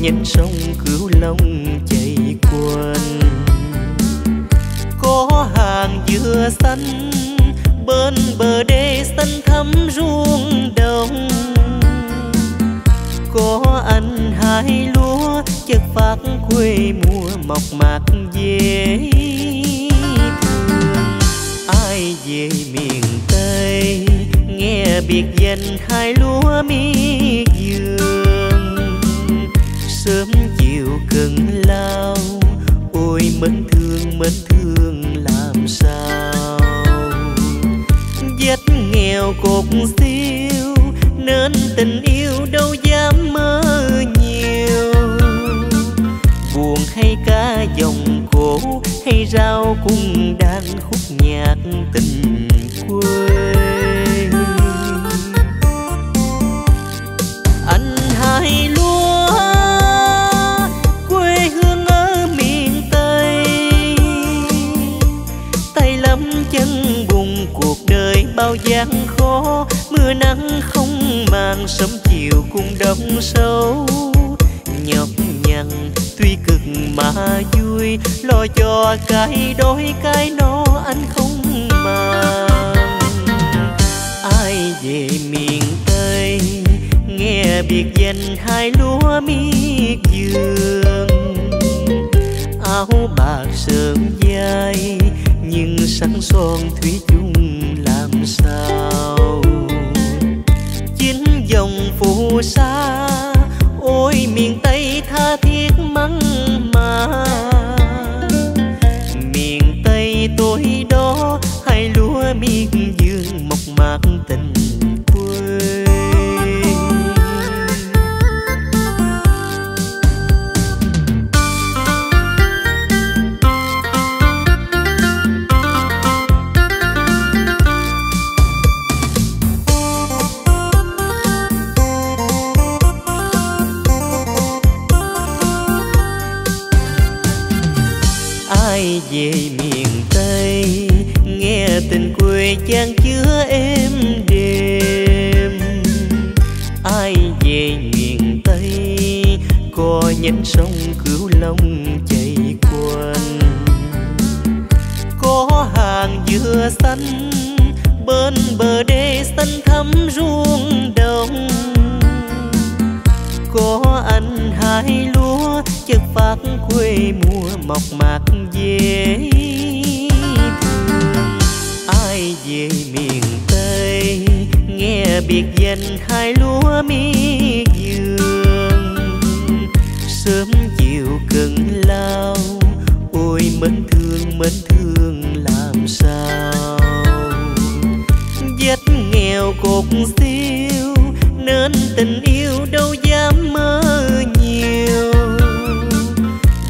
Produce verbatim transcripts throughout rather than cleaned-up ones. nhánh sông Cửu Long chảy quần, có hàng dừa xanh bên bờ đê xanh thắm ruộng đồng, có anh hai lúa chất phác quê mùa mộc mạc dễ thương. Ai về miền Tây nghe biệt danh hai lúa miệt vườn, sớm chiều cần lao, ôi mến thương mến thương làm sao. Vách nghèo cột siêu nên tình yêu đâu dám mơ nhiều, buồn hay ca dòng cổ hay rau cũng đang khúc nhạc tình quê. Anh hai lúa quê hương ở miền Tây, tay lắm chân bùn cuộc đời bao gian khó, mưa nắng không màng sớm chiều cùng đông sâu, nhọc nhằn tuy cực mà vui, lo cho cái đói cái no anh không màng. Ai về miền Tây nghe biệt danh hai lúa miệt vườn, áo bạc sờn vai nhưng sáng son thủy chung làm sao. Chính dòng phù sa ôi miền Tây tha thiết mắng mà, miền Tây tối đó hai lúa miệt vườn mộc mạc tình quê. Ai về miền Tây nghe tình quê chan chứa êm đềm, ai về miền Tây có nhánh sông Cửu Long chảy quanh, có hàng dừa xanh bên bờ đê xanh thắm ruộng đồng, có anh hai lúa chất phác quê mùa mộc mạc dễ thương. Ai về miền Tây nghe biệt danh hai lúa miệt vườn, sớm chiều cần lao, ôi mến thương mến thương làm sao. Vách nghèo cột siêu nên tình yêu đâu dám mơ nhiều,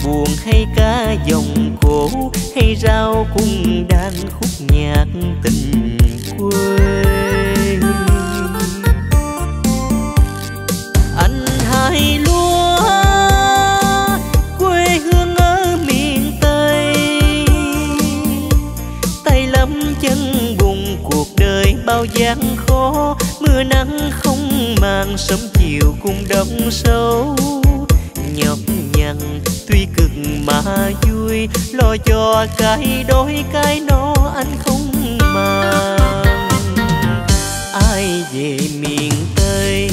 buồn hay ca dòng cổ hay rau cũng đang khúc nhạc tình quê. Anh hai lúa quê hương ở miền Tây, tay lắm chân bùn cuộc đời bao gian khó, mưa nắng không màng sớm chiều cùng đông sâu, nhọc nhằn tuy cực mà vui, lo cho cái đói cái no anh không màng. Ai về miền Tây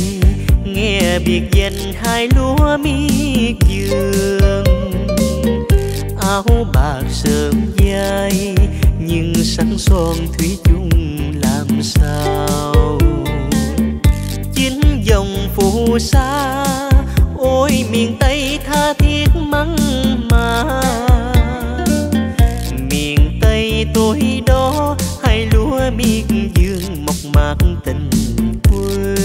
nghe biệt danh hai lúa miệt vườn, áo bạc sờn vai nhưng sáng son thủy chung làm sao. Chính dòng phù sa ôi miền Tây tha thiết mắng mà, miền Tây tối đó hai lúa miệt vườn mộc mạc tình quê.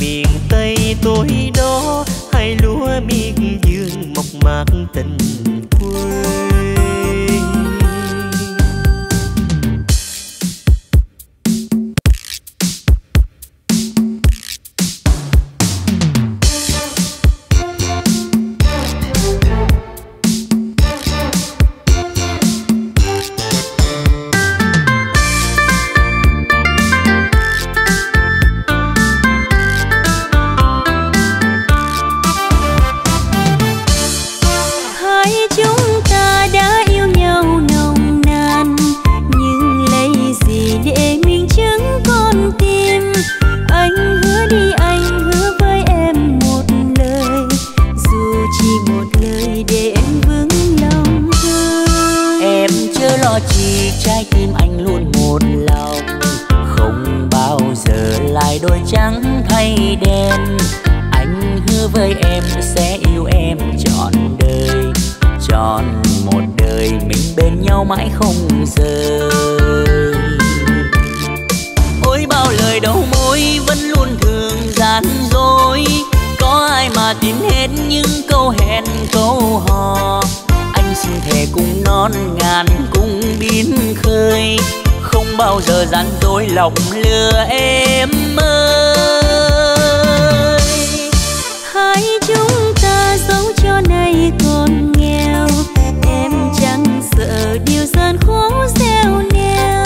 Miền Tây tối đó hai lúa miệt vườn mộc mạc tình quê. đôi trắng thay đen. Anh hứa với em sẽ yêu em trọn đời, trọn một đời mình bên nhau mãi không rời. Ôi bao lời đầu môi vẫn luôn thường gian dối, có ai mà tin hết những câu hẹn câu hò. Anh xin thề cùng non ngàn cũng biến khơi, không bao giờ gian dối lòng lừa em ơi. Hãy chúng ta dẫu cho nay còn nghèo, em chẳng sợ điều gian khó gieo neo.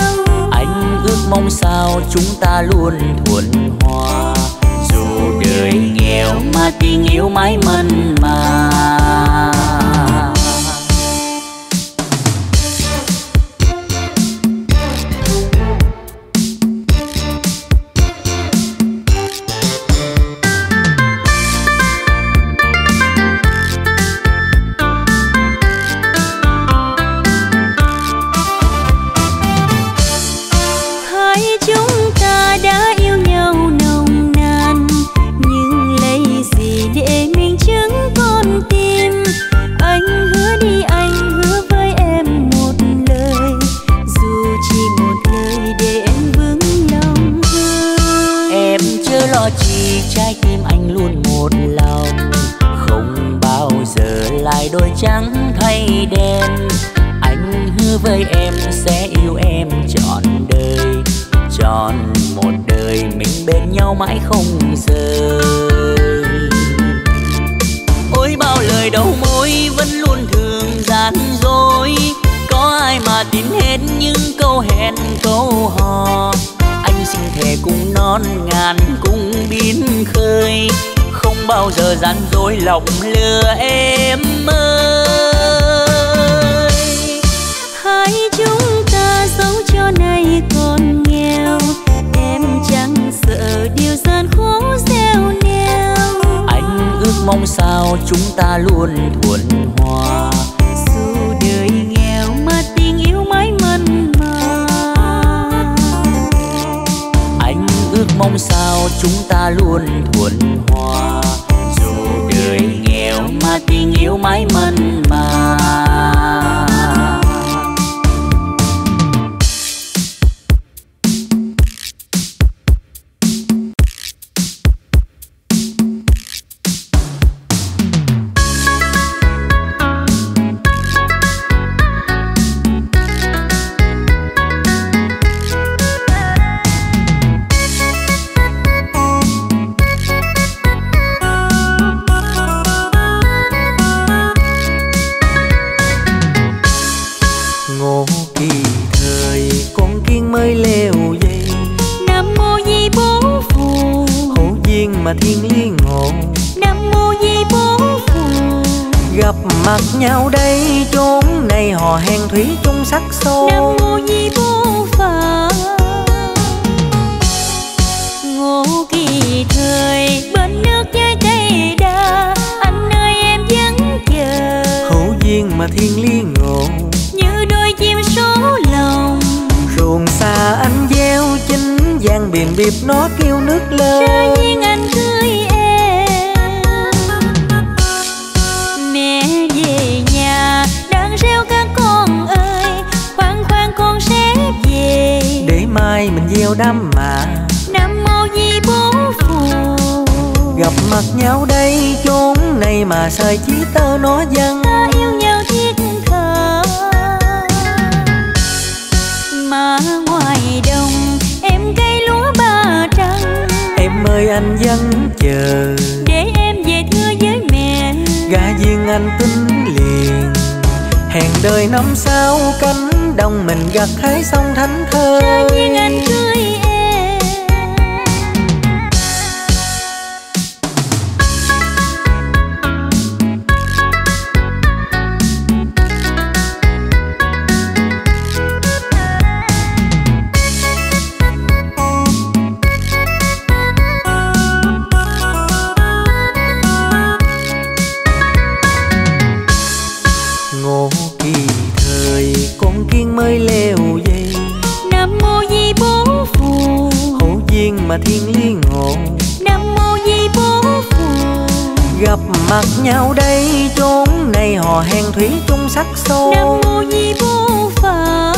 Anh ước mong sao chúng ta luôn thuần hòa, dù đời nghèo mà tình yêu mãi mặn mà. Lòng lừa em ơi, hãy chúng ta dẫu cho nay còn nghèo, em chẳng sợ điều gian khó gieo neo. Anh ước mong sao chúng ta luôn thuần hòa, dù đời nghèo mà tình yêu mãi mặn mà. Anh ước mong sao chúng ta luôn thuần hòa, mà tình yêu mãi mặn mà. Mới leo dây Nam Mô Di Bố Nam Mô Di Bố Phù. Gặp mặt nhau đây chốn này, hò hẹn thủy chung sắc son. Nam Mô Di Bố Phà.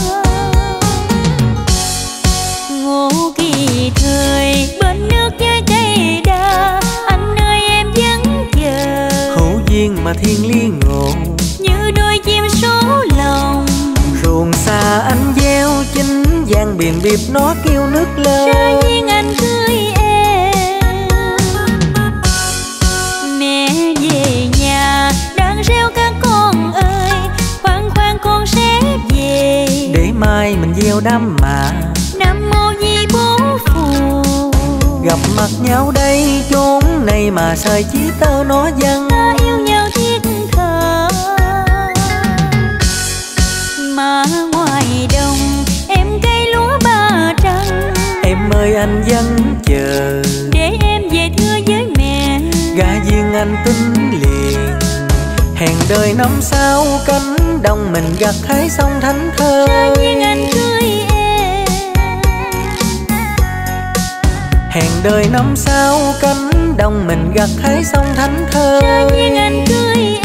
Ngô Kỳ thời bên nước trái cây đa, anh ơi em vẫn chờ. Hữu duyên mà thiên liên ngộ, như đôi chim số lòng. Ruộng xa anh gieo chính, giang biển biệp nó kêu nước lên. Trái duyên anh cưới em, mẹ về nhà đang reo các con ơi, khoan khoan con sẽ về. Để mai mình gieo đám mà. Nam Mô Di Bố Phù. Gặp mặt nhau đây chốn này mà sợi chí tơ nó văng. Ta yêu nhau thiết thờ mà ngoài đồng em cây lúa ba trăng. Em ơi anh vẫn chờ, để em về thưa với mẹ. Gả duyên anh tính liền, hẹn đời năm sau cánh đồng mình gặt hái xong thánh thơ. Trái duyên anh cưới em, hẹn đời năm sau cánh đồng mình gặt hái xong thánh thơ. Trái duyên anh cưới em.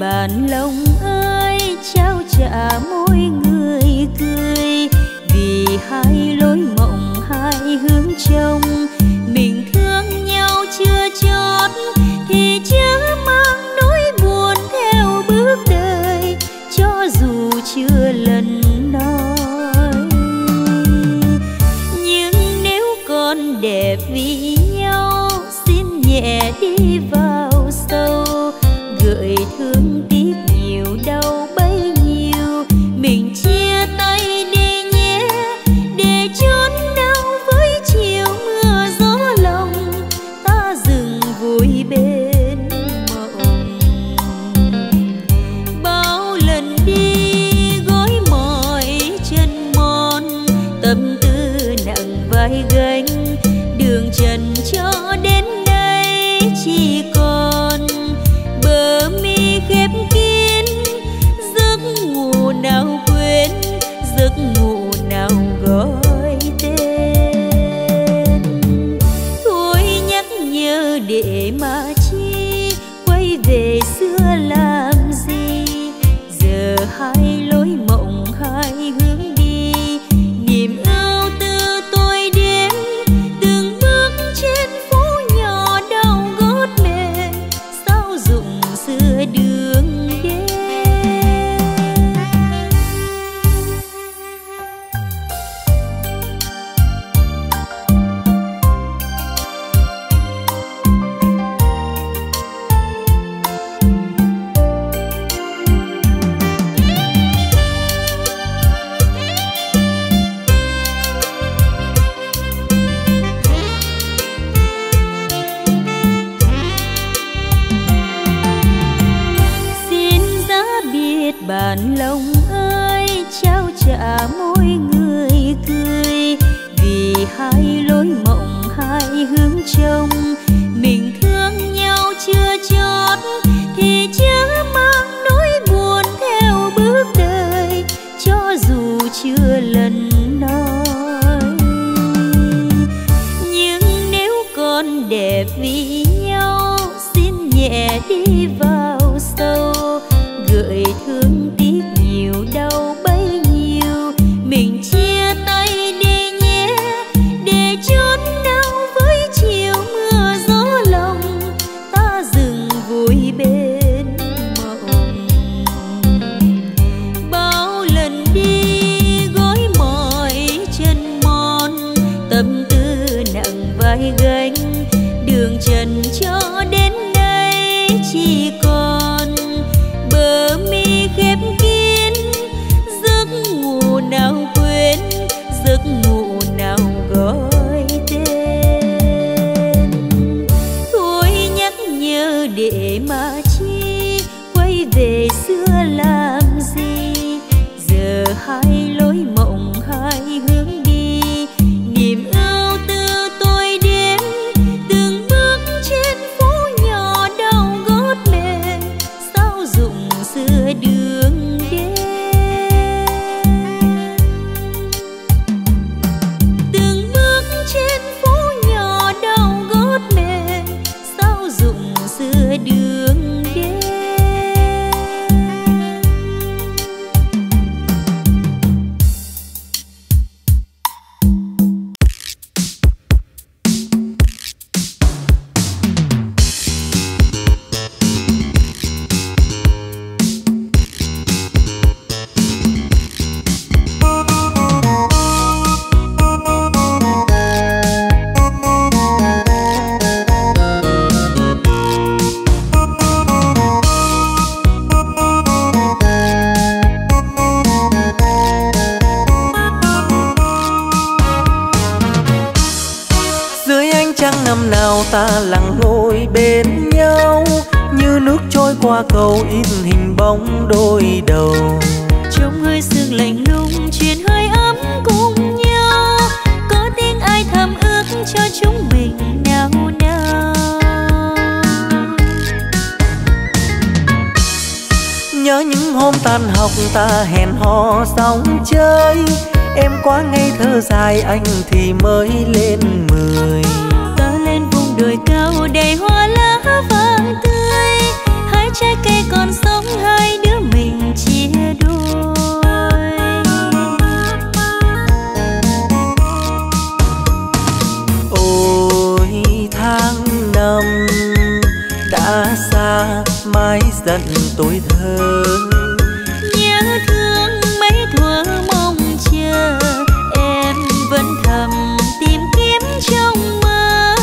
Bạn lòng ơi trao trả mỗi người cười, vì hai lối mộng hai hướng trong. Mình thương nhau chưa chót thì chớ mang nỗi buồn theo bước đời, cho dù chưa lần nói. Nhưng nếu còn đẹp vì nhau, xin nhẹ đi vào sâu. Gợi thương tiếc nhiều đau bấy nhiêu, mình chia tay đi nhé, để chốn đau với chiều mưa gió lòng. Ta dừng vui bên mộng, bao lần đi gối mỏi chân mòn, tâm tư nặng vai gánh. Đường trần cho đến đây chỉ còn mi khép kín, giấc ngủ nào quên, giấc ngủ nào gọi tên. Thôi nhắc nhớ để mà chi, quay về xưa làm gì. Giờ hai lối mộng hai hướng đi, niềm ưu tư tôi đếm, từng bước trên phố nhỏ đau gót mềm. Sao dụng xưa đường đến. Bạn lòng ơi trao trả mỗi người cười, vì hai lối mộng hai hướng trong. Mình thương nhau chưa chót thì chớ mang nỗi buồn theo bước đời, cho dù chưa lần nói. Nhưng nếu còn đẹp vì nhau, xin nhẹ đi vào sâu. Gợi thương tiếc nhiều đau bấy nhiêu, mình chia tay đi nhé, để chốn đau với chiều mưa. sao ta lặng lối bên nhau, như nước trôi qua cầu in hình bóng đôi đầu. Trong hơi sương lạnh lùng truyền hơi ấm cùng nhau, có tiếng ai thầm ước cho chúng mình nào nào. Nhớ những hôm tan học ta hẹn hò sóng chơi, em quá ngây thơ dài anh thì mới lên mười. Ta lên vùng đồi cao đầy hoa lá vàng tươi, hai trái cây còn sống hai đứa mình chia đôi. Ôi tháng năm đã xa mãi dần tuổi thơ, nhớ thương mấy thuở mong chờ em vẫn thầm tìm kiếm trong mơ.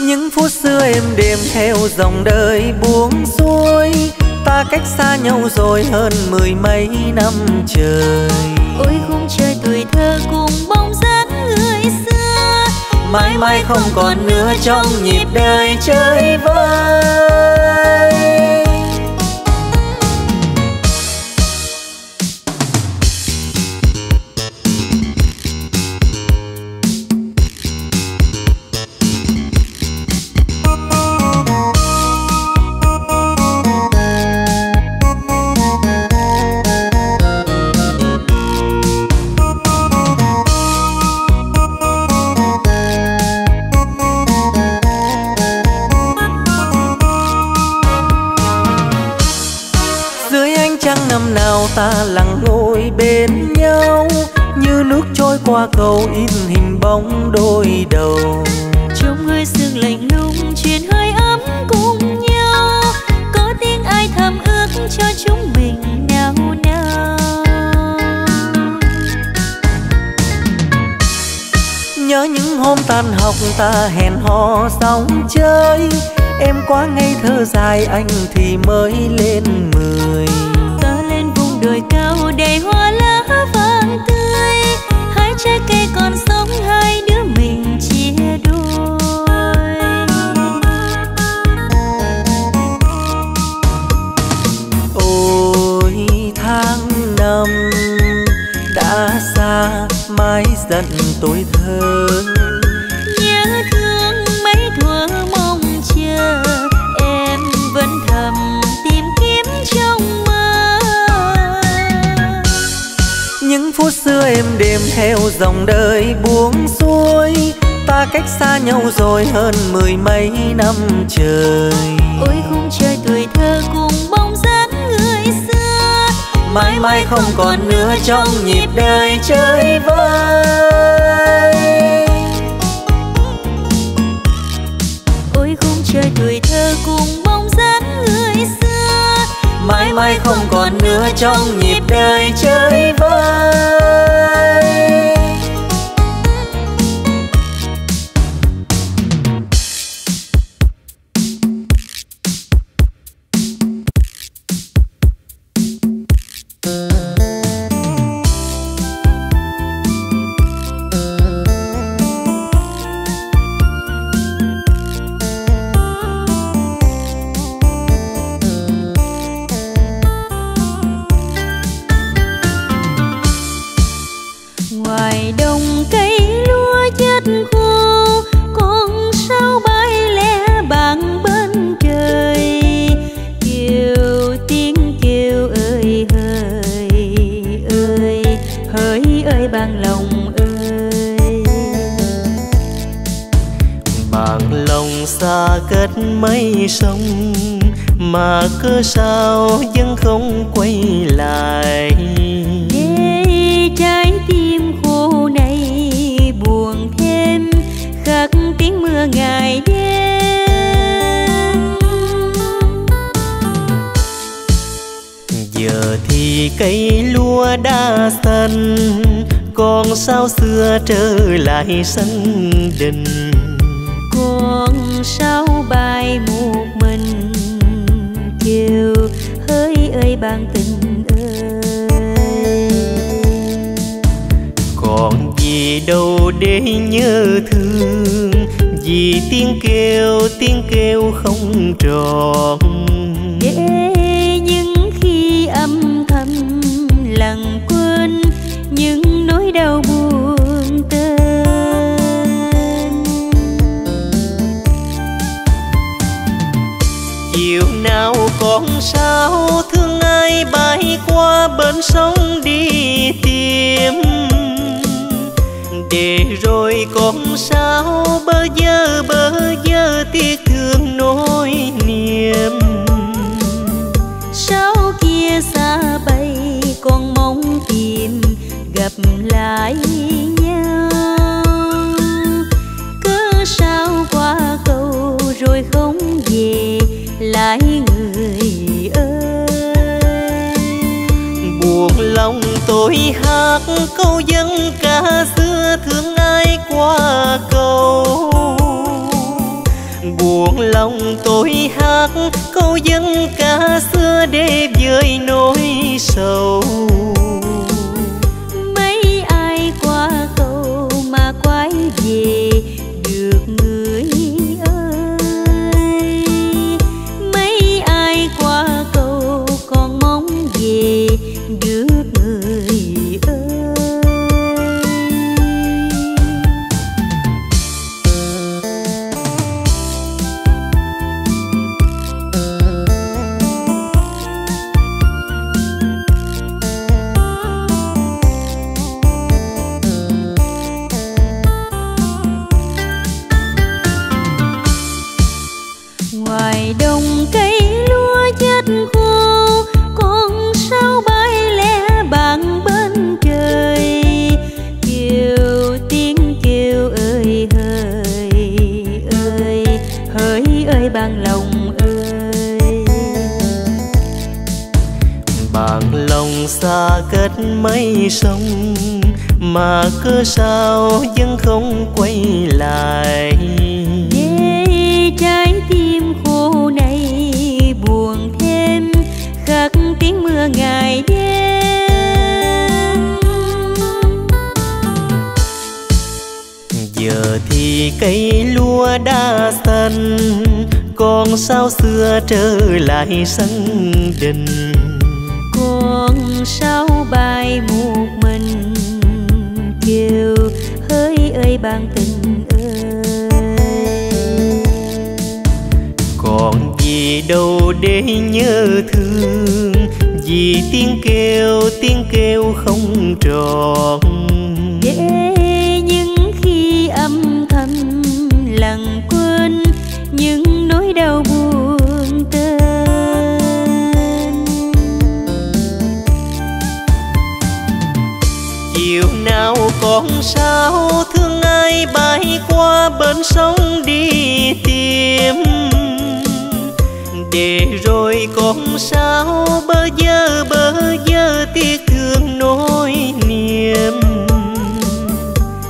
Những phút xưa em đêm theo dòng đời buông xuôi, ta cách xa nhau rồi hơn mười mấy năm trời. Ôi khung trời tuổi thơ cùng bóng dáng người xưa, mãi mãi không còn nữa trong nhịp đời chơi vơi. Ta lặng lối bên nhau, như nước trôi qua cầu in hình bóng đôi đầu. Trong hơi sương lạnh lùng truyền hơi ấm cùng nhau, có tiếng ai thầm ước cho chúng mình nào nào. Nhớ những hôm tan học ta hẹn hò sóng chơi, em quá ngây thơ dài anh thì mới lên mười. Đồi cao đầy hoa lá vàng tươi, hai trái cây còn sống hai đứa mình chia đôi. Ôi tháng năm đã xa mãi dần tuổi thơ, nhớ thương mấy thuở mong chờ em vẫn thầm tìm kiếm trong. Những phút xưa em đêm theo dòng đời buông xuôi, ta cách xa nhau rồi hơn mười mấy năm trời. Ôi khung trời tuổi thơ cùng bóng dáng người xưa, mãi mãi không còn nữa trong nhịp đời chơi vơi. Ôi khung trời tuổi thơ cùng bóng dáng người xưa, mãi mãi không còn nữa trong nhịp đời chơi vơi. Cất mấy sông mà cứ sao vẫn không quay lại, để trái tim khô này buồn thêm khắc tiếng mưa ngày đêm. Giờ thì cây lúa đã xanh, còn sao xưa trở lại sân đình. Còn sao bài một mình chiều hỡi ơi bạn tình ơi. Còn gì gì đâu để nhớ thương, vì tiếng kêu tiếng kêu không tròn. Để những khi âm thầm lặng quên những nỗi đau buồn tên. Chiều nào còn sao thương ai bay qua bên sông đi tìm, để rồi còn sao bơ vơ bơ vơ tiếc thương nỗi niềm. Sao kia xa bay còn mong tìm gặp lại nhau, cứ sao qua cầu rồi không về lại người ơi. Buồn lòng tôi hát câu dân ca xưa thương ai qua cầu, buồn lòng tôi hát câu dân ca xưa để vơi nỗi sầu. Mấy ai qua cầu mà quay về được người ơi, mấy ai qua cầu còn mong về được người ơi. Ngoài đồng cây lúa chết khô, con sao bay lẻ bạn bên trời. Kêu tiếng kêu ơi hỡi ơi, hỡi ơi bạn lòng ơi. Bạn lòng xa cách mấy sông, mà cứ sao vẫn không quay lại. Trái tim khô này buồn thêm khắc tiếng mưa ngày đêm. Giờ thì cây lúa đã xanh, còn sao xưa trở lại sân đình. Còn sao bay một mình kêu hỡi ơi bạn tình ơi. Còn gì đâu để nhớ thương, vì tiếng kêu tiếng kêu không tròn. Để những khi âm thầm lặng quên những nỗi đau buồn tên. Chiều nào còn sao thương ai bay qua bên sông đi tìm, để rồi còn sao bơ vơ bơ vơ tiếc thương nỗi niềm.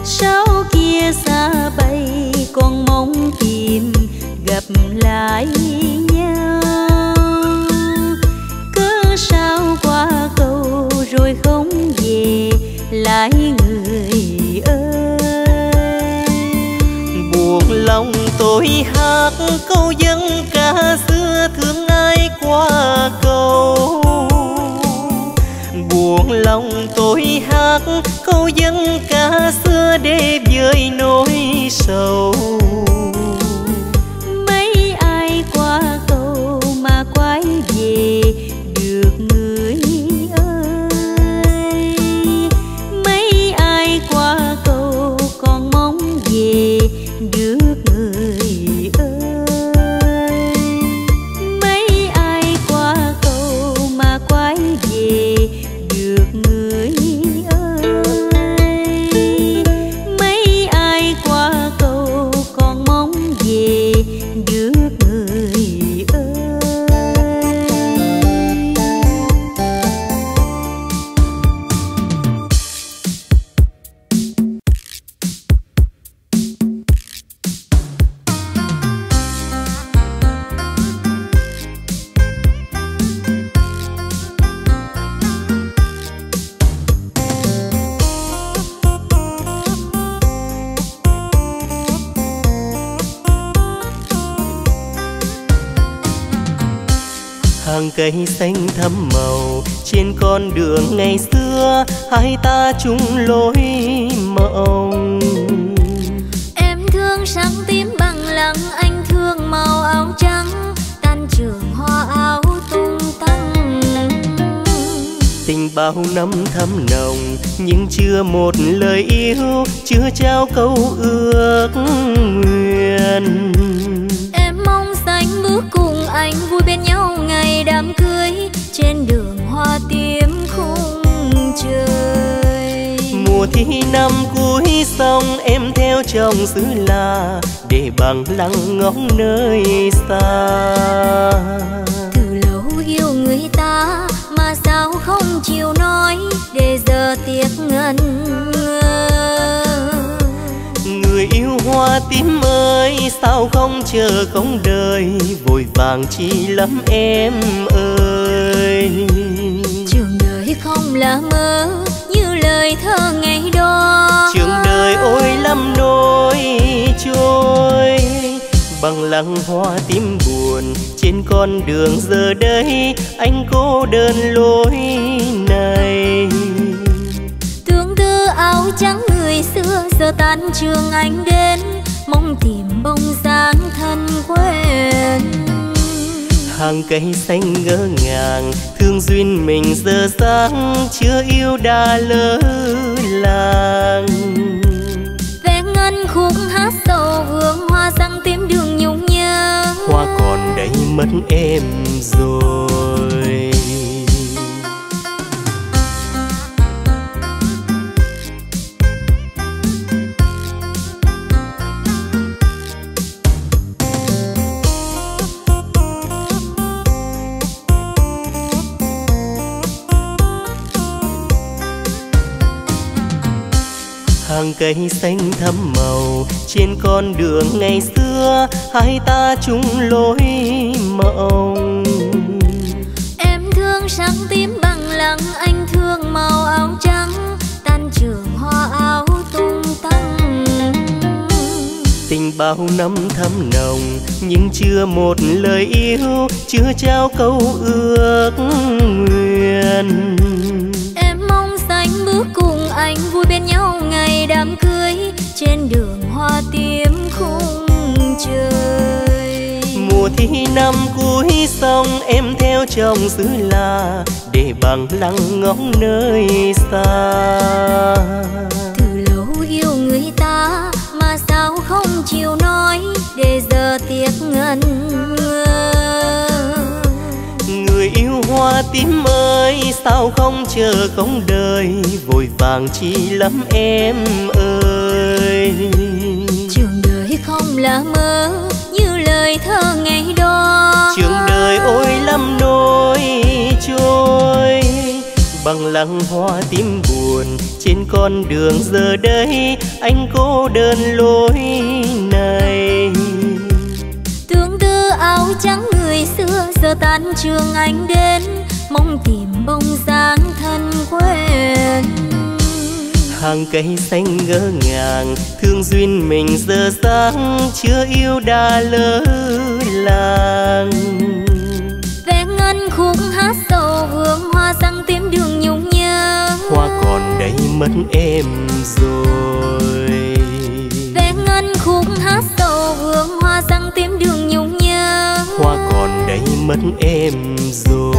Sao kia xa bay còn mong tìm gặp lại nhau, cứ sao qua cầu rồi không về lại người ơi. Buồn lòng tôi hát câu dân ca xưa thương ai qua cầu, buồn lòng tôi hát câu dân ca xưa để vơi nỗi sầu. Mấy ai qua cầu mà quay về được người ơi, mấy ai qua cầu còn mong về được người ơi. Mấy ai qua cầu mà quay về được người ơi, mấy ai qua cầu hàng cây xanh thắm màu trên con đường ngày xưa hai ta chung lối mộng. Em thương sáng tím bằng lăng, anh thương màu áo trắng, tan trường hoa áo tung tăng. Tình bao năm thắm nồng nhưng chưa một lời yêu, chưa trao câu ước nguyện. Bước cùng anh vui bên nhau ngày đám cưới, trên đường hoa tím khung trời. Mùa thi năm cuối xong em theo chồng xứ La để bằng lăng ngóng nơi xa. Từ lâu yêu người ta mà sao không chịu nói, để giờ tiếc ngần ngơ. Người yêu hoa tím ơi, sao không chờ không đợi, vội vàng chi lắm em ơi. Trường đời không là mơ như lời thơ ngày đó, trường đời ôi lắm nỗi trôi. Bằng lăng hoa tím buồn trên con đường giờ đây, anh cô đơn lối này. Áo trắng người xưa giờ tan trường anh đến, mong tìm bóng dáng thân quen. Hàng cây xanh ngỡ ngàng thương duyên mình giờ sáng, chưa yêu đã lỡ làng. Vẽ ngân khúc hát sầu hương hoa răng tím đường nhung nhớ, hoa còn đây mất em rồi. Hàng cây xanh thắm màu trên con đường ngày xưa hai ta chung lối mộng. Em thương sáng tím bằng lăng, anh thương màu áo trắng, tan trường hoa áo tung tăng. Tình bao năm thắm nồng nhưng chưa một lời yêu, chưa trao câu ước nguyện. Bước cùng anh vui bên nhau ngày đám cưới, trên đường hoa tím khung trời. Mùa thi năm cuối xong em theo chồng xứ La để bằng lăng ngóng nơi xa. Từ lâu yêu người ta mà sao không chịu nói, để giờ tiếc ngần ngơ. Người yêu hoa tím ơi, sao không chờ không đợi, vội vàng chi lắm em ơi. Trường đời không là mơ như lời thơ ngày đó, trường đời ôi lắm nỗi trôi. Bằng lăng hoa tím buồn trên con đường giờ đây, anh cô đơn lối này. Áo trắng người xưa giờ tan trường anh đến, mong tìm bóng dáng thân quen. Hàng cây xanh ngỡ ngàng thương duyên mình giờ sáng, chưa yêu đã lỡ làng. Vẽ ngân khúc hát sầu hương hoa răng tím đường nhung nhớ, hoa còn đây mất em rồi. Vẽ ngân khúc hát sầu hương hoa răng tím đường nhung, hoa còn đây mất em rồi.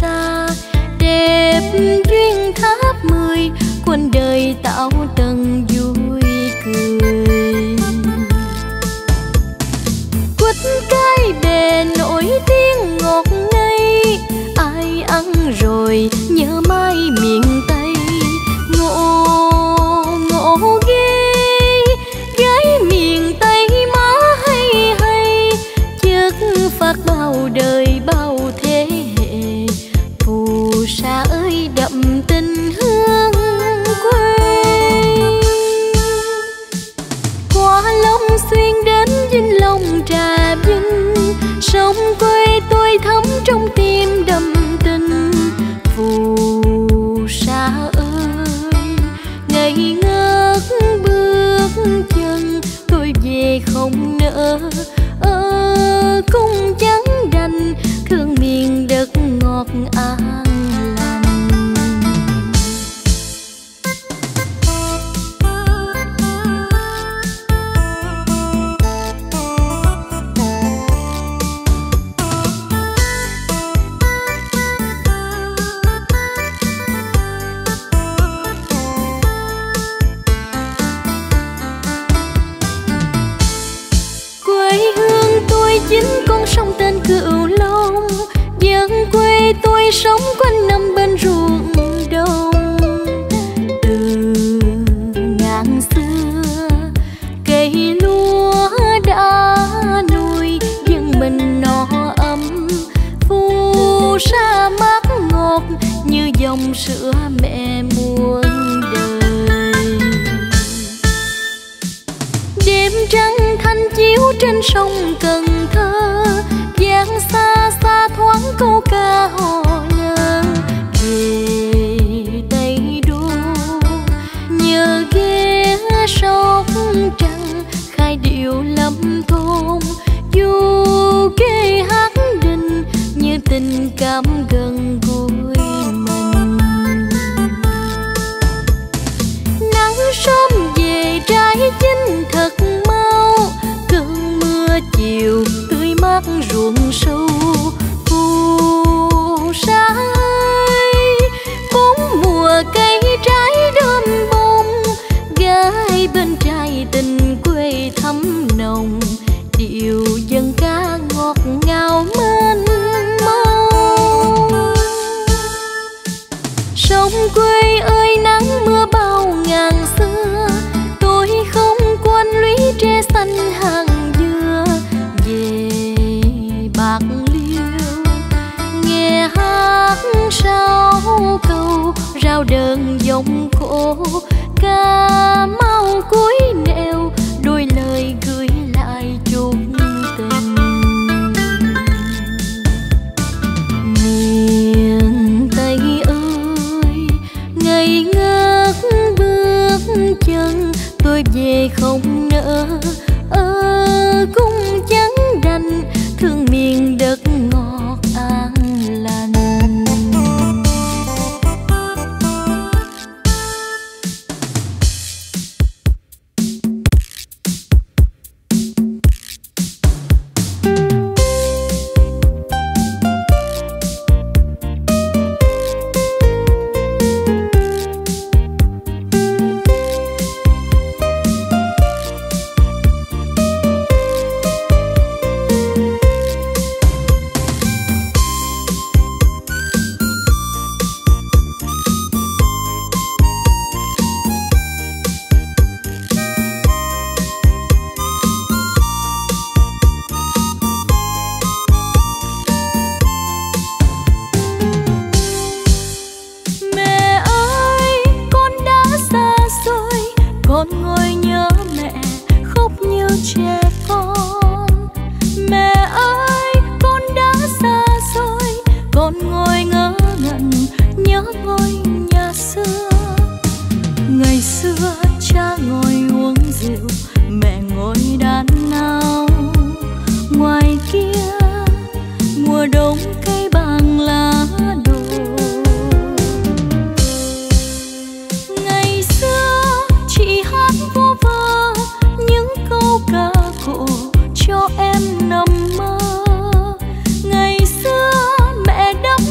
xa đẹp duyên tháp mười quân đời tạo tầng vui cười quất cái bè nổi tiếng ngọt ngây ai ăn rồi nhớ mai miền Tây ngộ ngộ ghê gái miền Tây má hay hay chất phát bao đời bao thế hệ phù sa ơi đậm tình hương quê qua Long Xuyên đến Vinh Long Trà Vinh sông quê tôi thấm trong tim đậm tình phù sa ơi ngày ngất bước chân tôi về không nỡ ơ cũng chẳng đành thương miền đất ngọt an chính con sông tên Cửu Long dân quê tôi sống quanh năm bên ruộng đông từ ngàn xưa cây lúa đã nuôi dân mình nó ấm phù sa mát ngọt như dòng sữa mẹ muôn đời đêm trăng thanh chiếu trên sông Cần Thơ vang xa xa thoáng câu ca hò lơ về Tây Đô nhờ ghé sóc trăng khai điệu lâm thôn du kê hát đình như tình cảm gần gũi mình nắng sớm về trái chín thật mau cơn mưa chiều tươi mát ruộng sâu phù sa ơi bốn mùa cây trái đơm bông gái bên trai tình quê thấm nồng điệu dân ca ngọt ngào mênh mông sông quê ơi nắng mưa bao ngàn xưa tôi không quên lũy tre xanh hàng sáu câu rao đơn dòng khổ ca mau cuối nẻo đôi lời gửi lại chung tình miền Tây ơi ngày ngất bước chân tôi về không nỡ ơ cũng chẳng đành thương miền đất ngọt an lành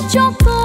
cho cô.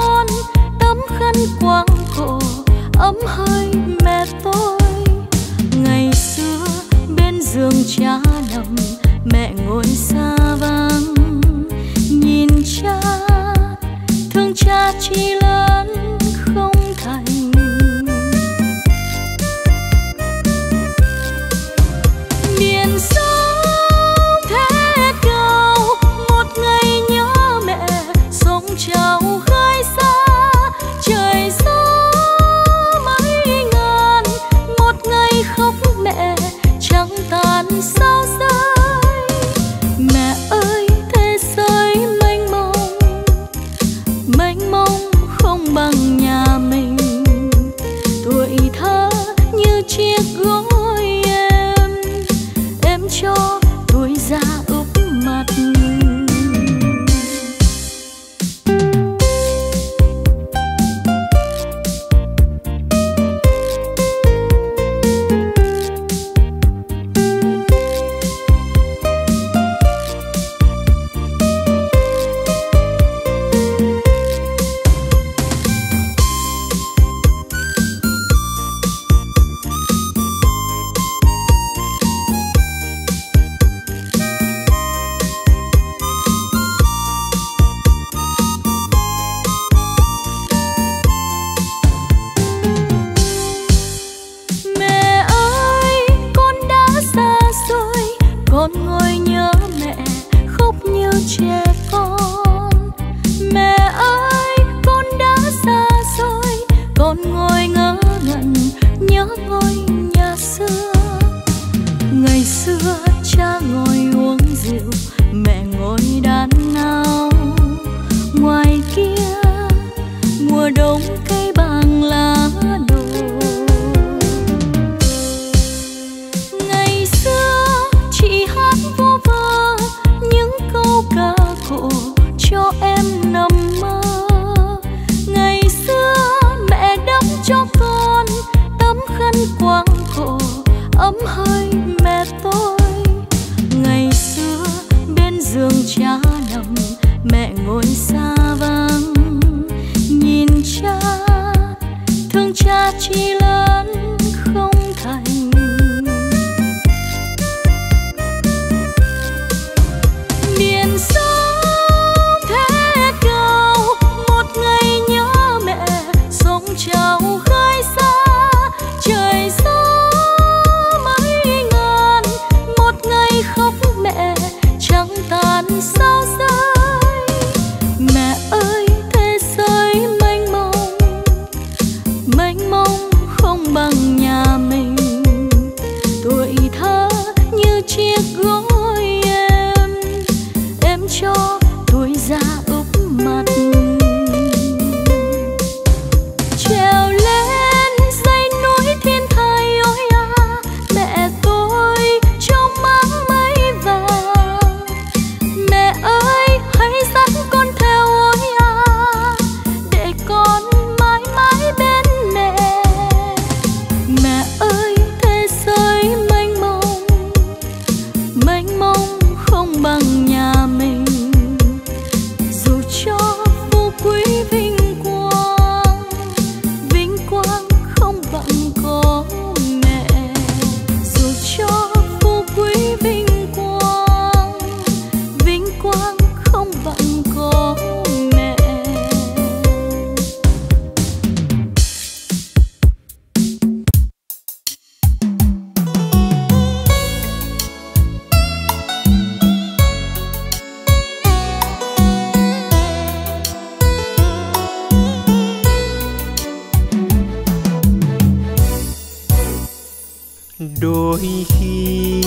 đôi khi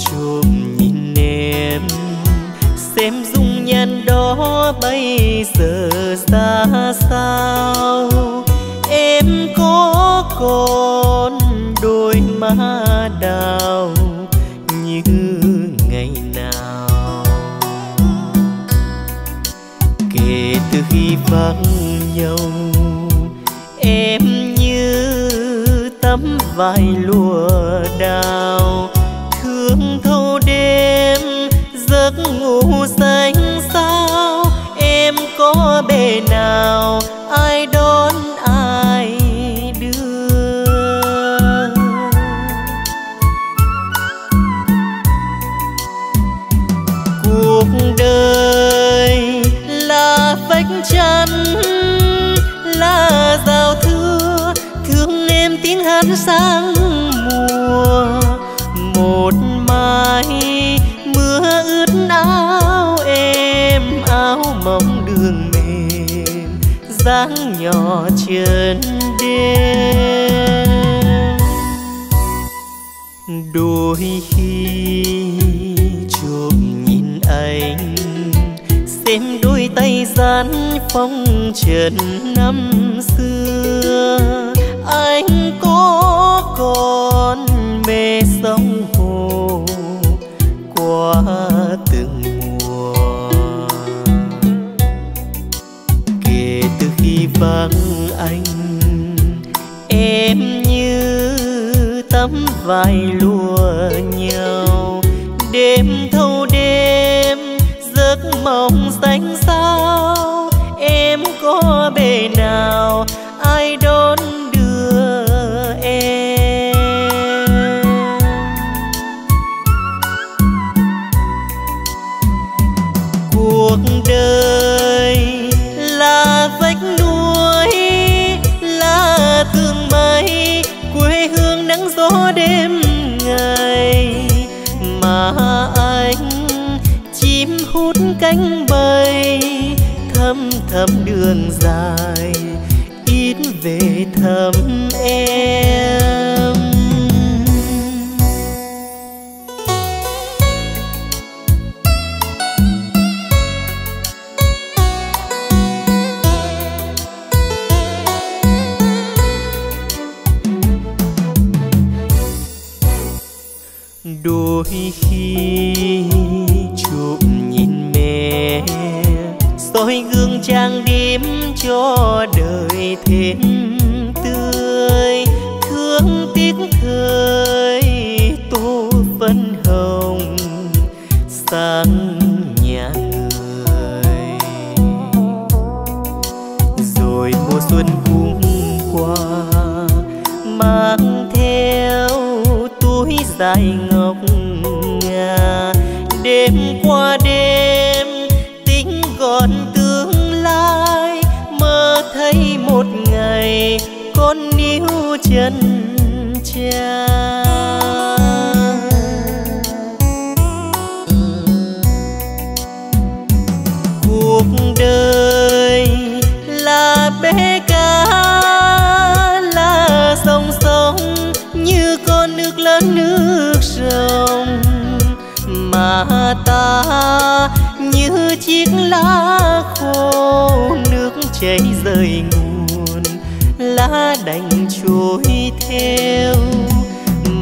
trộm nhìn em, xem dung nhan đó bây giờ ra sao. Em có còn đôi má đào như ngày nào. Kể từ khi vắng nhau, em như tấm vải lụa đào, thương thâu đêm giấc ngủ xanh sao. Em có bề nào ai đón ai đưa. Cuộc đời là vách chắn, là giao thưa thương em tiếng hát sáng mùa. Một mai mưa ướt áo em, áo mỏng đường mềm dáng nhỏ trơn đêm. Đôi khi trộm nhìn anh, xem đôi tay dán phong trần năm xưa. Anh có còn mê sông hồ qua từng mùa. Kể từ khi vắng anh, em như tấm vải lụa nhau, đêm thâu đêm giấc mộng xanh sao. Em có bề nào ai đón đưa em. Cuộc đời là vách núi, là thương mây quê hương nắng gió đêm ngày. Mà anh chim hút cánh bay, thấm thấm đường dài ít về thăm em. Đôi khi trộm nhìn mẹ, soi gương trang điểm cho đời thêm tươi. Thương tiếc thời tô phấn hồng sang nhà người. Rồi mùa xuân cũng qua, mang theo túi dài ngọc ngà. Đêm qua đêm tính gọn tương lai, mơ thấy một ngày con níu chân cha. Cuộc đời là bé cá, là dòng sông như con nước lớn nước rồng. Mà ta như chiếc lá khô, nước chảy rời nguồn, lá đành trôi theo.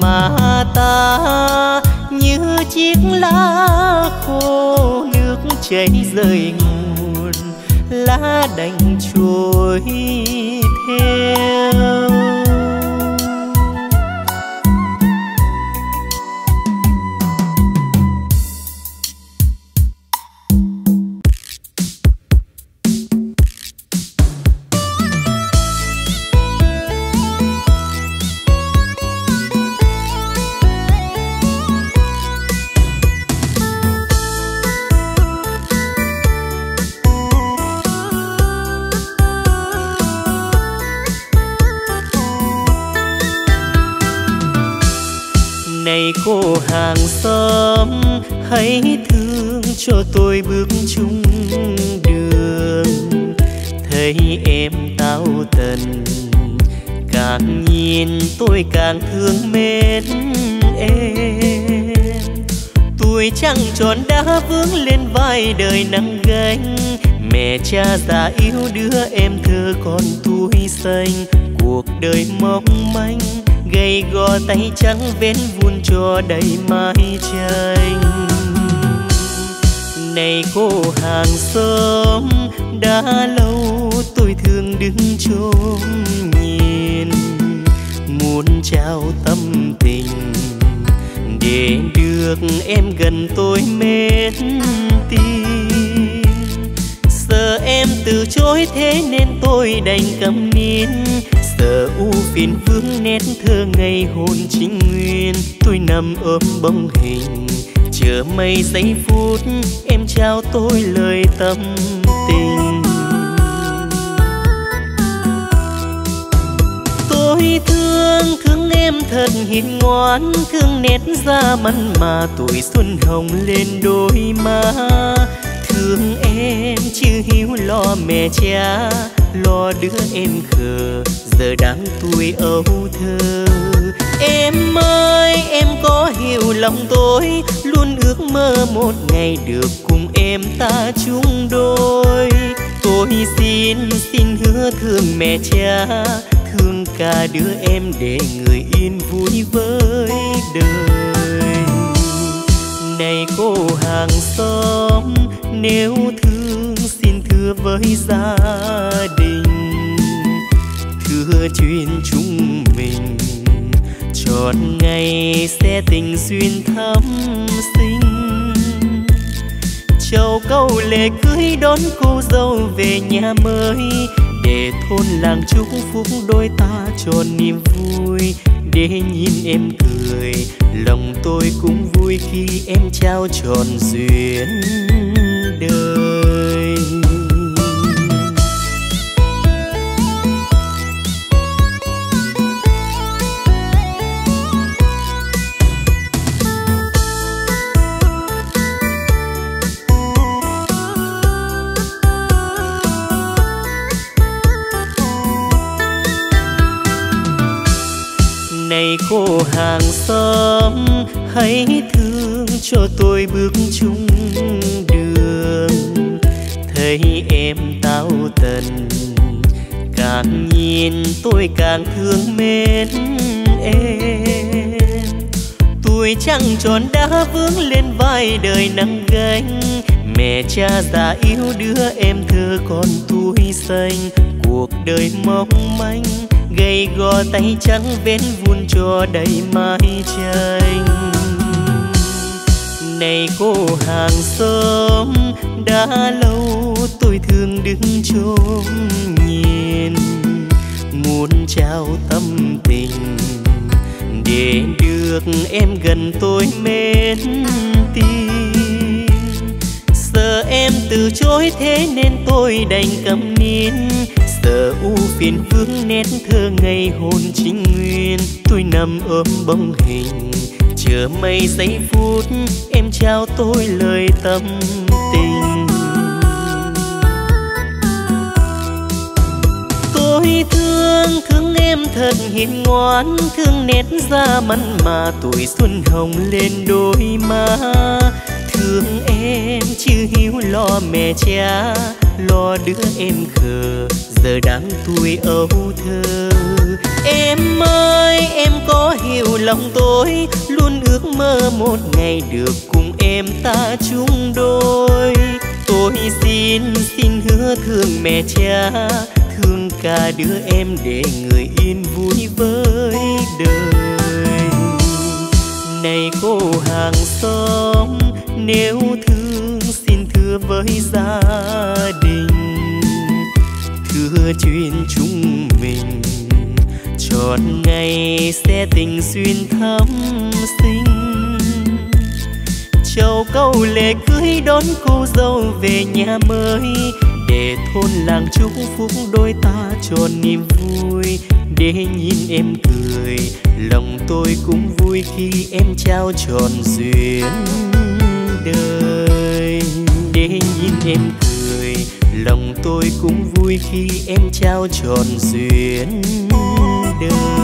Mà ta như chiếc lá khô, nước chảy rời nguồn, lá đành trôi theo. Này cô hàng xóm, hãy thương cho tôi bước chung đường. Thấy em táo tần, ngạc nhiên tôi càng thương mến em. Tuổi trăng tròn đã vướng lên vai đời nắng gánh, mẹ cha già yêu đưa em thơ con tuổi xanh. Cuộc đời mong manh gầy gò tay trắng vén vun cho đầy mái tranh. Này cô hàng xóm đã lâu tôi thường đứng trông nhìn, muốn trao tâm tình để được em gần tôi mến tin. Sợ em từ chối thế nên tôi đành câm nín, sợ u phiền vương nét thơ ngày hồn chính nguyên. Tôi nằm ôm bóng hình chờ mấy giây phút em trao tôi lời tâm tình. Tôi thương thương em thật hiền ngoan, thương nét da mặn mà tuổi xuân hồng lên đôi má. Thương em chứ hiếu lo mẹ cha, lo đứa em khờ giờ đáng tuổi ấu thơ. Em ơi em có hiểu lòng tôi, luôn ước mơ một ngày được cùng em ta chung đôi. Tôi xin xin hứa thương mẹ cha, thương cả đứa em để người yên vui với đời. Này cô hàng xóm nếu thương xin thưa với gia đình, thưa chuyện chúng mình một ngày sẽ tình duyên thắm xinh. Châu câu lễ cưới đón cô dâu về nhà mới, để thôn làng chúc phúc đôi ta tròn niềm vui. Để nhìn em cười lòng tôi cũng vui khi em trao tròn duyên đời. Này cô hàng xóm hãy thương cho tôi bước chung đường, thấy em tao tần càng nhìn tôi càng thương mến em. Tuổi trăng tròn đã vướng lên vai đời nắng gánh, mẹ cha già yêu đưa em thơ con tuổi xanh. Cuộc đời mong manh gầy gò tay trắng vén vun cho đầy mái tranh. Này cô hàng xóm đã lâu tôi thường đứng trông nhìn, muốn trao tâm tình để được em gần tôi mến tin. Sợ em từ chối thế nên tôi đành câm nín, sợ u phiền vương nét thơ ngày hồn chính nguyên. Tôi nằm ôm bóng hình chờ mấy giây phút em trao tôi lời tâm tình. Tôi thương thương em thật hiền ngoan, thương nét da mặn mà tuổi xuân hồng lên đôi má. Thương em chứ hiếu lo mẹ cha, lo đứa em khờ giờ đáng tuổi ấu thơ. Em ơi em có hiểu lòng tôi, luôn ước mơ một ngày được cùng em ta chung đôi. Tôi xin xin hứa thương mẹ cha, thương cả đứa em để người yên vui với đời. Này cô hàng xóm nếu thương xin thưa với gia đình, thưa chuyện chúng mình trọn ngày sẽ tình duyên thắm xinh. Châu câu lễ cưới đón cô dâu về nhà mới, để thôn làng chúc phúc đôi ta tròn niềm vui. Để nhìn em cười lòng tôi cũng vui khi em trao tròn duyên đời. Để nhìn em cười lòng tôi cũng vui khi em trao tròn duyên đời.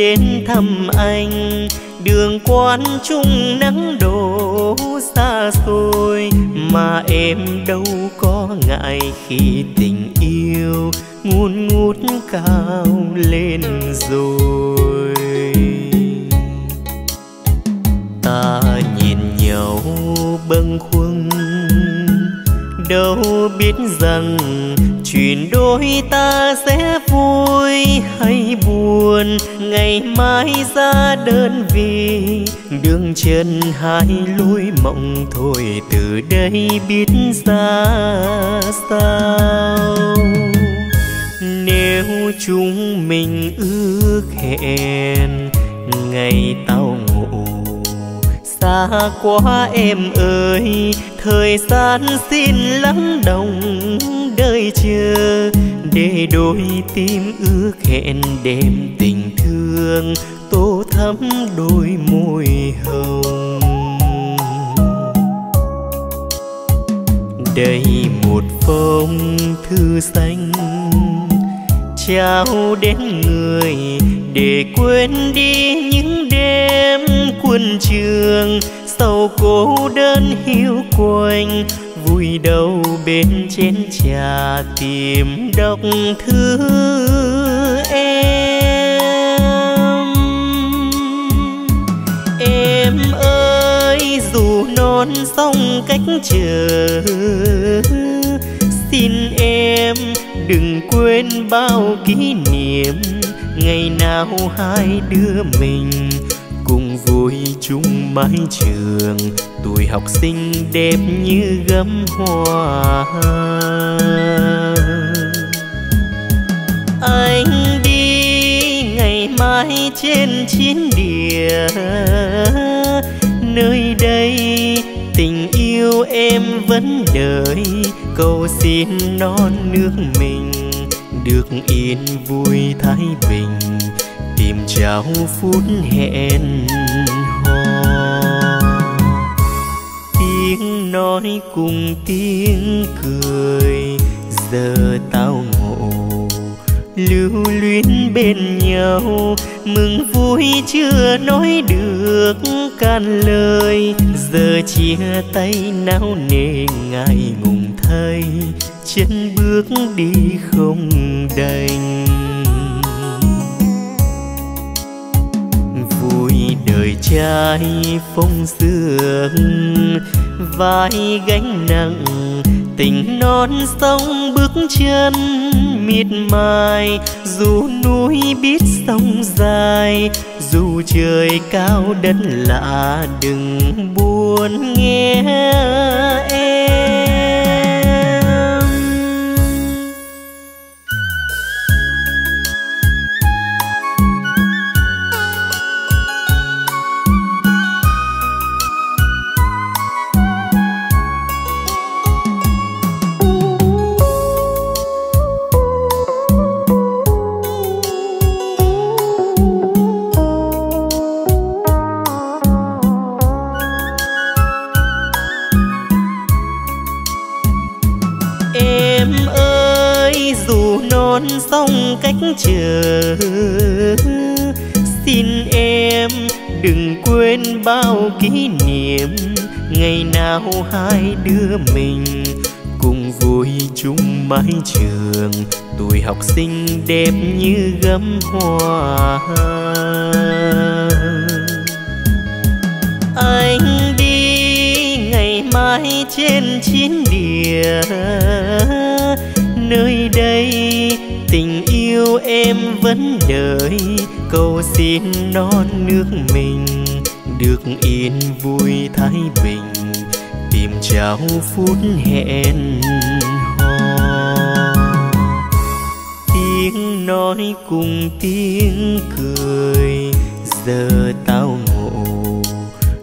đến thăm anh, đường quan trung nắng đổ xa xôi, mà em đâu có ngại khi tình yêu ngùn ngút cao lên rồi. Ta nhìn nhau bâng khuâng, đâu biết rằng chuyện đôi ta sẽ vui hay buồn, ngày mai ra đơn vị đường chân hai lối mộng. Thôi từ đây biết ra sao, nếu chúng mình ước hẹn ngày tao ngủ xa quá em ơi, thời gian xin lắng đồng đời chưa, để đôi tim ước hẹn đêm tình thương tô thắm đôi môi hồng. Đây một phong thư xanh trao đến người, để quên đi những đêm quân trường sầu cô đơn hiu quạnh, vui đâu bên chén trà tìm đọc thư em. Em ơi dù non sông cách chờ, xin em đừng quên bao kỷ niệm, ngày nào hai đứa mình cùng vui chung mái trường, tuổi học sinh đẹp như gấm hoa. Anh đi ngày mai trên chiến địa, nơi đây tình yêu em vẫn đợi, cầu xin non nước mình được yên vui Thái Bình, tìm trao phút hẹn hò. Tiếng nói cùng tiếng cười giờ tao ngộ, lưu luyến bên nhau mừng vui chưa nói được cạn lời, giờ chia tay nao nề ngại ngùng thấy chân bước đi không đành. Vui đời trai phong sương vai gánh nặng, tình non sông bước chân miệt mài, dù núi biết sông dài, dù trời cao đất lạ đừng buồn nghe em. Sông cách chờ, xin em đừng quên bao kỷ niệm, ngày nào hai đứa mình cùng vui chung mái trường, tuổi học sinh đẹp như gấm hoa. Anh đi ngày mai trên chiến địa, nơi đây tình yêu em vẫn đợi, cầu xin non nước mình được yên vui Thái Bình, tìm trao phút hẹn hò. Tiếng nói cùng tiếng cười giờ tao ngộ,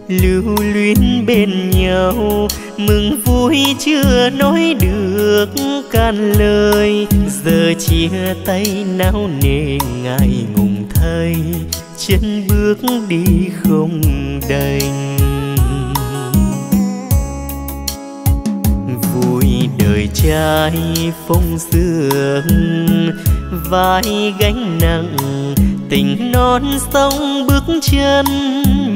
lưu luyến bên nhau mừng vui chưa nói được cạn lời, giờ chia tay nao nề ngại ngùng thấy chân bước đi không đành. Vui đời trai phong sương vai gánh nặng, Tình non sông bước chân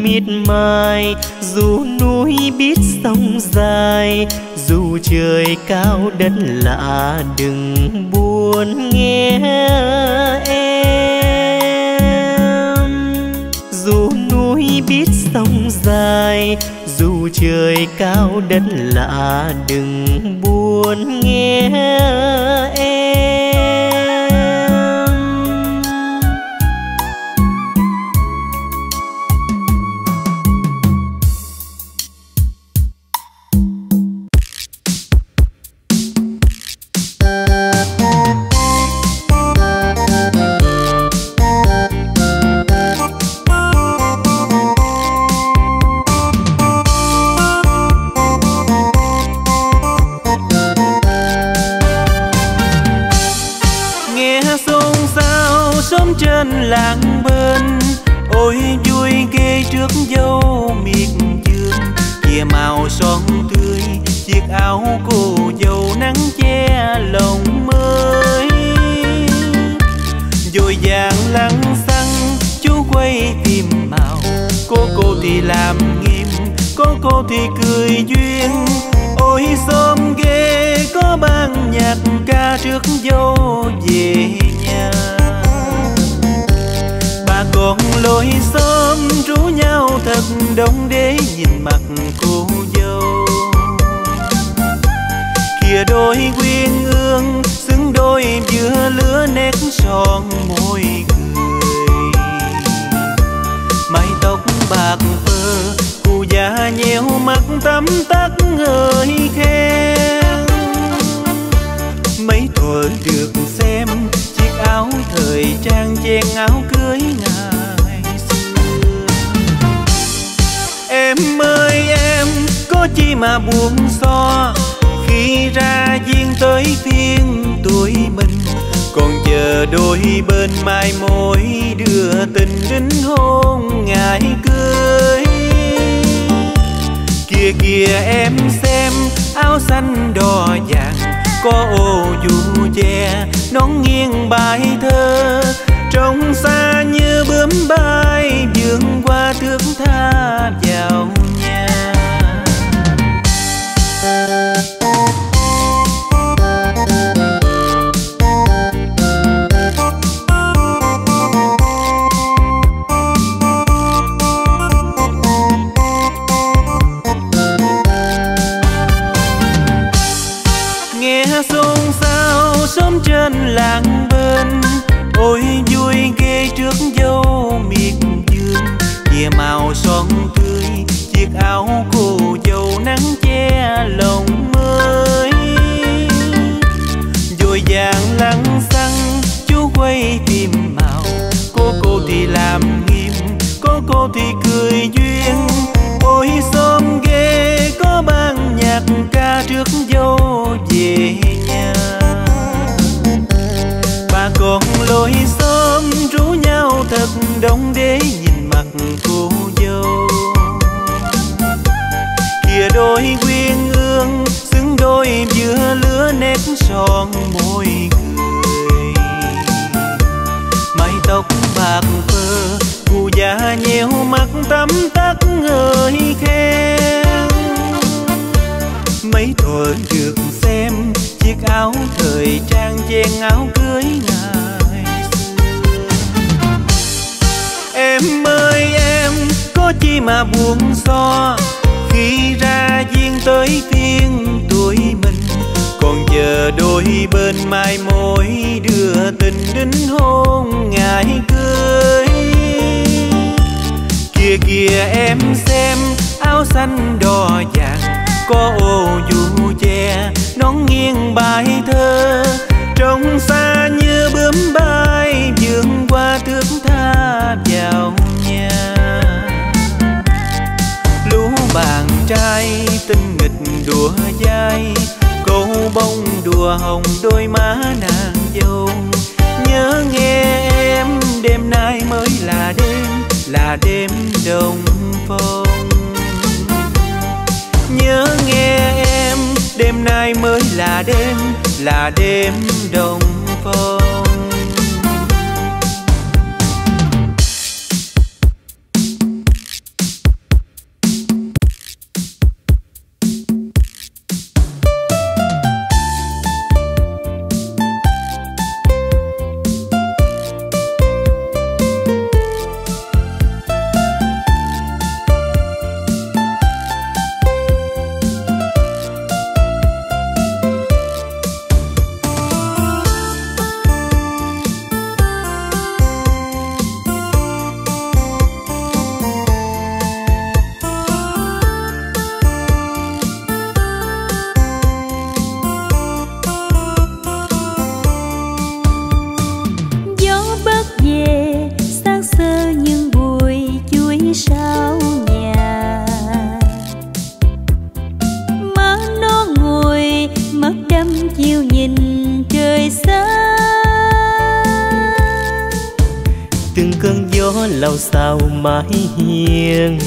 miệt mài, dù núi biết sông dài, dù trời cao đất lạ đừng buồn nghe em. Dù núi biết sông dài, dù trời cao đất lạ đừng buồn nghe em. Làng bên ôi vui ghê trước dâu miệt dương, chìa màu son tươi chiếc áo cô dâu nắng che lòng mới. Dồi dàng lăng xăng chú quay tìm màu, cô cô thì làm nghiêm, có cô thì cười duyên. Ôi xóm ghê có ban nhạc ca trước dâu về nhà, còn lối xóm rủ nhau thật đông để nhìn mặt cô dâu. Kìa đôi quyên ương xứng đôi giữa lứa nét son môi cười, mái tóc bạc phơ cụ già nheo mắt tắm tắt hơi khen. Mấy thuở được xem chiếc áo thời trang chen áo cưới ngày xưa. Em ơi em có chi mà buồn xo, khi ra duyên tới phiên tụi mình, còn chờ đôi bên mai mối đưa tình đến hôn ngày cưới. Kìa kìa em xem áo xanh đỏ vàng, có ô dù che nón nghiêng bài thơ, trông xa như bướm bay vươn qua thước tha vào nhà. Làng bên ôi vui ghê trước dâu miệt dương, chìa màu son tươi chiếc áo cô dâu nắng che lòng mới. Dồi dàng lăng xăng chú quay tìm màu, cô cô thì làm nghiêm, có cô thì cười duyên. Ôi xóm ghê có ban nhạc ca trước dâu về nhà, còn lối xóm rủ nhau thật đông để nhìn mặt cô dâu. Kìa đôi quyên ương xứng đôi giữa lứa nét son môi cười, mái tóc bạc phơ cụ già nheo mắt tắm tắt hơi khen. Mấy thuở được xem chiếc áo thời trang chen áo cưới ngày xưa. Em ơi em có chi mà buồn xo, khi ra duyên tới phiên tụi mình, còn chờ đôi bên mai mối đưa tình đến hôn ngày cưới. Kìa kìa em xem áo xanh đỏ vàng, có ô dù che nón nghiêng bài thơ, trông xa như bướm bay vươn qua thước tha vào nhà. Lũ bạn trai tinh nghịch đùa dai, câu bông đùa hồng đôi má nàng dâu. Nhớ nghe em đêm nay mới là đêm, là đêm đồng phong. Nhớ nghe em đêm nay mới là đêm, là đêm đồng phong. sao sao mãi hiền,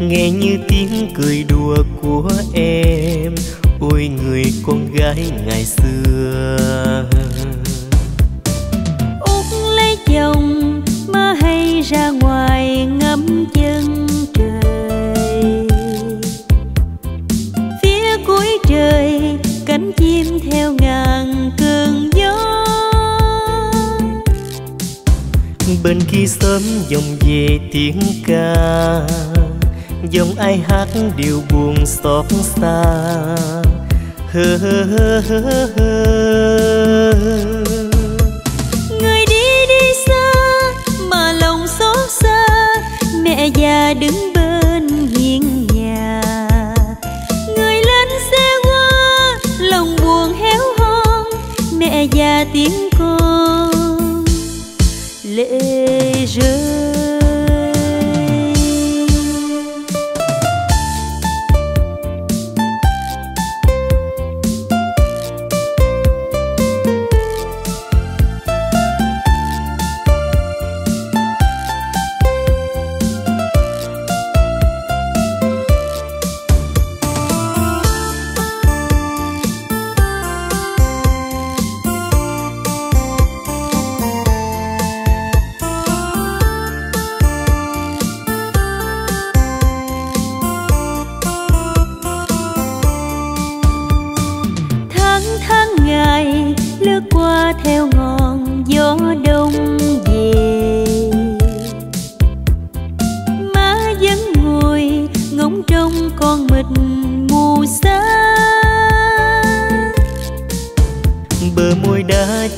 nghe như tiếng cười đùa của em. Ôi người con gái ngày xưa, út lấy chồng mà hay ra ngoài ngắm chân trời. Phía cuối trời cánh chim theo ngàn cơn gió. Bên kia sớm vòng về tiếng ca, dòng ai hát điều buồn xót xa. Hơ hơ hơ hơ hơ. Người đi đi xa mà lòng xót xa, mẹ già đứng bên hiên nhà. Người lên xe qua lòng buồn héo hon, mẹ già tiếng con lệ rơi.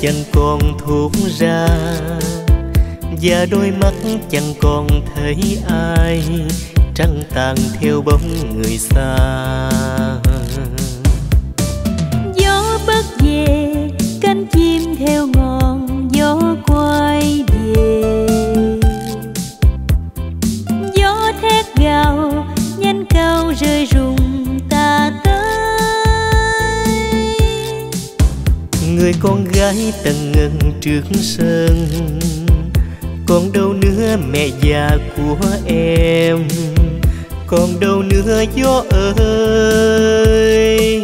Chẳng còn thuộc ra và đôi mắt chẳng còn thấy ai, trăng tàn theo bóng người xa. Gió bất về cánh chim theo ngọn gió quay về. Gió thét gào nhanh cao rơi rụng ta tới. Người con gái tầng ngần trước sân, còn đâu nữa mẹ già của em, còn đâu nữa gió ơi.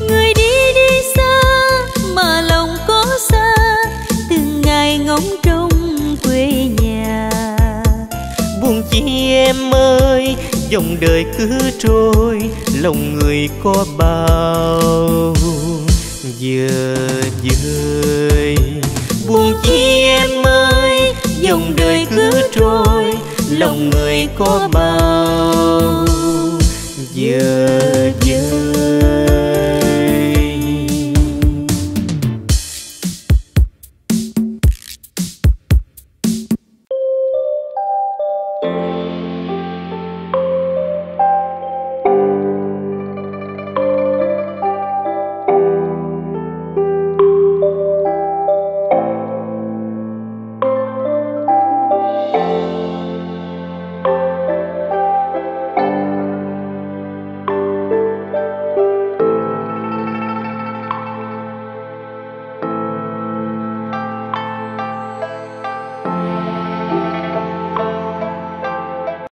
Người đi đi xa mà lòng có xa, từng ngày ngóng trong quê nhà. Buồn chi em ơi, dòng đời cứ trôi, lòng người có bao giờ vơi. Buồn chi em ơi, dòng đời cứ trôi, lòng người có bao giờ